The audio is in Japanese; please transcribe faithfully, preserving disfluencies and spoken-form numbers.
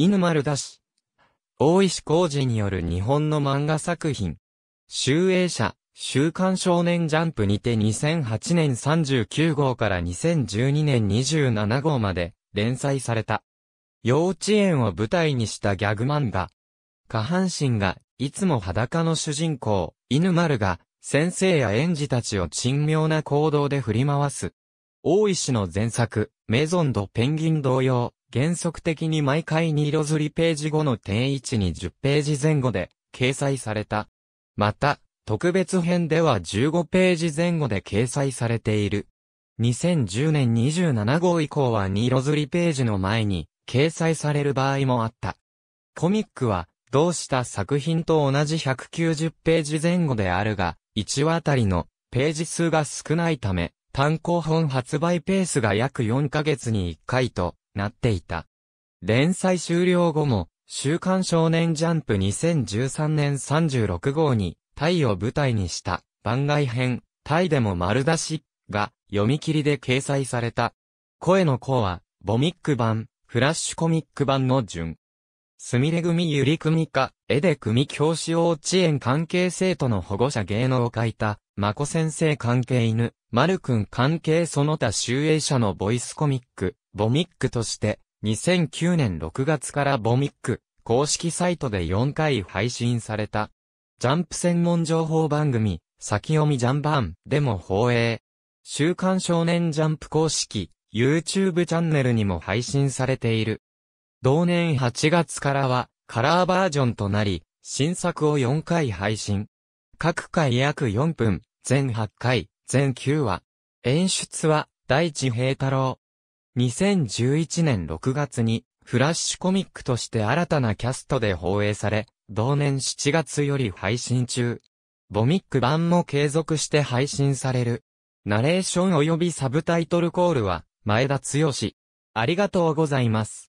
犬丸田氏。大石浩二による日本の漫画作品。集英社、週刊少年ジャンプにてにせんはちねんさんじゅうきゅうごうからにせんじゅうにねんにじゅうななごうまで連載された。幼稚園を舞台にしたギャグ漫画。下半身がいつも裸の主人公、犬丸が先生や園児たちを珍妙な行動で振り回す。大石の前作、メゾン・ド・ペンギン同様、原則的に毎回に色づりページ後の定位置にじゅっページぜん後で掲載された。また、特別編ではじゅうごページぜん後で掲載されている。にせんじゅうねんにじゅうななごう以降はに色づりページの前に掲載される場合もあった。コミックは、同した作品と同じひゃくきゅうじゅっページぜん後であるが、いちわあたりのページ数が少ないため、単行本発売ペースが約よんかげつにいっかいとなっていた。連載終了後も、週刊少年ジャンプにせんじゅうさんねんさんじゅうろくごうに、タイを舞台にした番外編、タイでも丸出しが読み切りで掲載された。声の子は、ブイオーエムアイシー版、フラッシュコミック版の順。すみれ組ゆり組か、絵で組教師幼稚園関係生徒の保護者芸能を書いた、まこ先生関係犬、まるくん関係その他集英社のボイスコミック、ブイオーエムアイシーとして、にせんきゅうねんろくがつからブイオーエムアイシー公式サイトでよんかい配信された。ジャンプ専門情報番組、先読みジャンバンでも放映。週刊少年ジャンプ公式、YouTube チャンネルにも配信されている。同年はちがつからはカラーバージョンとなり、新作をよんかい配信。各回約よんぷん、全はちかい、全きゅうわ。演出は大地平太郎。にせんじゅういちねんろくがつにフラッシュコミックとして新たなキャストで放映され、同年しちがつより配信中。ブイオーエムアイシー版も継続して配信される。ナレーション及びサブタイトルコールは前田剛。ありがとうございます。